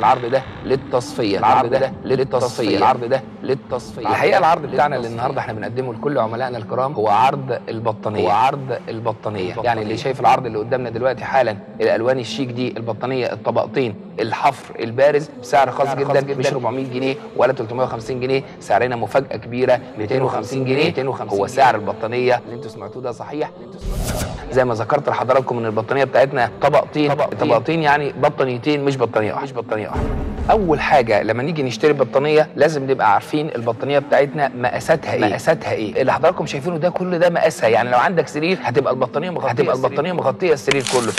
العرض ده للتصفيه، العرض ده للتصفيه، العرض ده للتصفيه. الحقيقه العرض بتاعنا اللي النهارده احنا بنقدمه لكل عملائنا الكرام هو عرض البطانيه، هو عرض البطانيه. يعني اللي شايف العرض اللي قدامنا دلوقتي حالا، الالوان الشيك دي، البطانيه، الطبقتين، الحفر البارز بسعر خاص جدا، مش 400 جنيه ولا 350 جنيه، سعرنا مفاجاه كبيره 250 جنيه. 250 هو سعر البطانيه اللي انتوا سمعتوه ده صحيح. زي ما ذكرت لحضراتكم ان البطانيه بتاعتنا طبقتين، يعني بطانيتين مش بطانيه واحده، مش بطانيه واحده. اول حاجه لما نيجي نشتري بطانيه لازم نبقى عارفين البطانيه بتاعتنا مقاساتها ايه، مقاساتها ايه. اللي حضراتكم شايفينه ده كل ده مقاسها، يعني لو عندك سرير هتبقى البطانيه مغطيه، هتبقى البطانيه مغطيه السرير كله.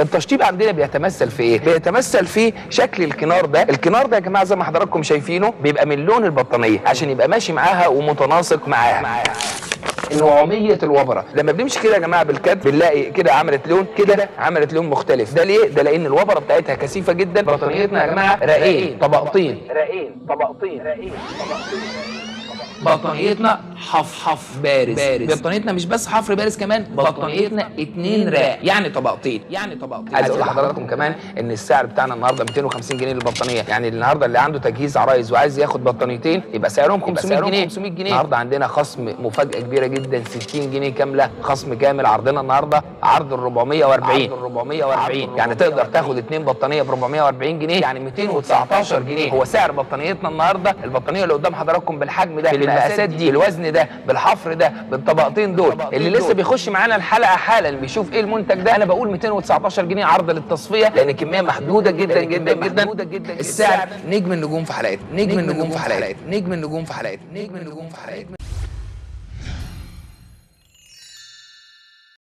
التشطيب عندنا بيتمثل في ايه؟ بيتمثل في شكل الكنار ده. الكنار ده يا جماعه زي ما حضراتكم شايفينه بيبقى من لون البطانيه عشان يبقى ماشي معاها ومتناسق معاها. نوعيه الوبره لما بنمشي كده يا جماعه بالكد بنلاقي كده عملت لون، كده عملت لون مختلف. ده ليه؟ ده لان الوبره بتاعتها كثيفه جدا. بطانيتنا يا جماعه رقين، طبقتين، رقين، طبقتين، رقين، طبقتين. بطانيتنا حفحف بارز. بطانيتنا مش بس حفر بارز، كمان بطانيتنا 2 راق، يعني طبقتين، يعني طبقتين. عايز اقول لحضراتكم كمان ان السعر بتاعنا النهارده 250 جنيه للبطانيه. يعني النهارده اللي عنده تجهيز عرايس وعايز ياخد بطانيتين يبقى سعرهم 500 جنيه. النهارده عندنا خصم مفاجاه كبيره جدا، 60 جنيه كامله، خصم كامل. عرضنا النهارده عرض ال 440، عرض ال 440، يعني تقدر تاخد 2 بطانيه ب 440 جنيه، يعني 219 جنيه. هو سعر بطانيتنا النهارده. البطانيه اللي قدام حضراتكم بالحجم ده، بالمقاسات دي، بالوزن ده، بالحفر ده، بالطبقتين دول. اللي لسه بيخش معانا الحلقه حالا بيشوف ايه المنتج ده، انا بقول 219 جنيه عرض للتصفيه، لان كميه محدوده جدا جدا جدا. السعر نجم النجوم في حلقتنا، نجم النجوم في حلقتنا، نجم النجوم في حلقتنا، نجم النجوم في حلقتنا.